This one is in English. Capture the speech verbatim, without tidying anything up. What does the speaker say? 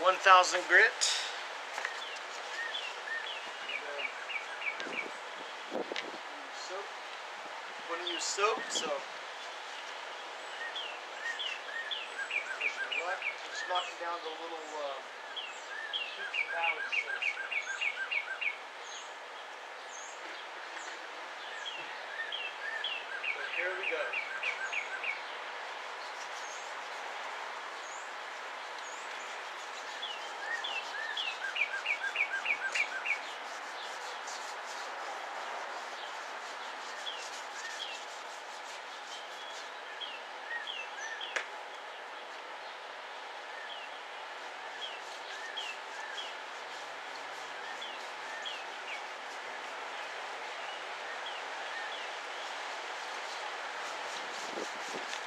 one thousand grit. And, uh, soap. When you use soap, so just knocking down the little uh, peaks and valleys. Here we go. Thank you.